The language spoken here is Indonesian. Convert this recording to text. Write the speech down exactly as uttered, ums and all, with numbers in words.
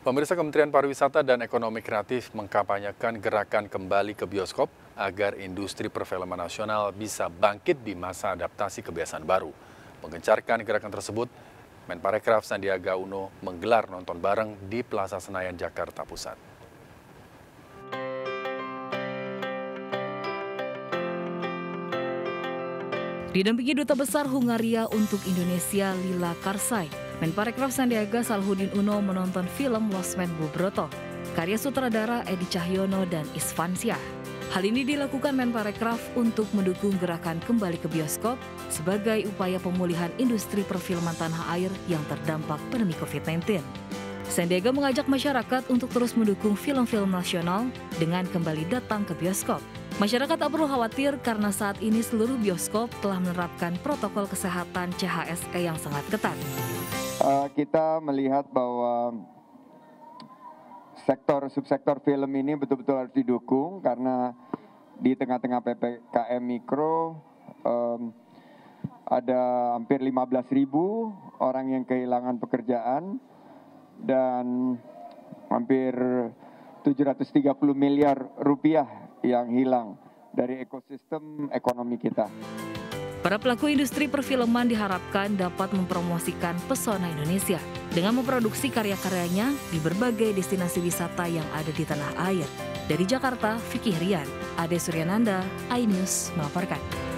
Pemirsa, Kementerian Pariwisata dan Ekonomi Kreatif mengkampanyekan gerakan kembali ke bioskop agar industri perfilman nasional bisa bangkit di masa adaptasi kebiasaan baru. Menggencarkan gerakan tersebut, Menparekraf Sandiaga Uno menggelar nonton bareng di Plaza Senayan, Jakarta Pusat. Didampingi Duta Besar Hungaria untuk Indonesia, Lila Karsai, Menparekraf Sandiaga Salahuddin Uno menonton film Losmen Bu Broto, karya sutradara Edi Cahyono dan Isfansyah. Hal ini dilakukan Menparekraf untuk mendukung gerakan kembali ke bioskop sebagai upaya pemulihan industri perfilman tanah air yang terdampak pandemi covid sembilan belas. Sandiaga mengajak masyarakat untuk terus mendukung film-film nasional dengan kembali datang ke bioskop. Masyarakat tak perlu khawatir karena saat ini seluruh bioskop telah menerapkan protokol kesehatan C H S E yang sangat ketat. Uh, kita melihat bahwa sektor subsektor film ini betul-betul harus didukung karena di tengah-tengah P P K M Mikro um, ada hampir lima belas ribu orang yang kehilangan pekerjaan dan hampir tujuh ratus tiga puluh miliar rupiah yang hilang dari ekosistem ekonomi kita. Para pelaku industri perfilman diharapkan dapat mempromosikan pesona Indonesia dengan memproduksi karya-karyanya di berbagai destinasi wisata yang ada di tanah air. Dari Jakarta, Fikih Rian, Ade Suryananda, iNews melaporkan.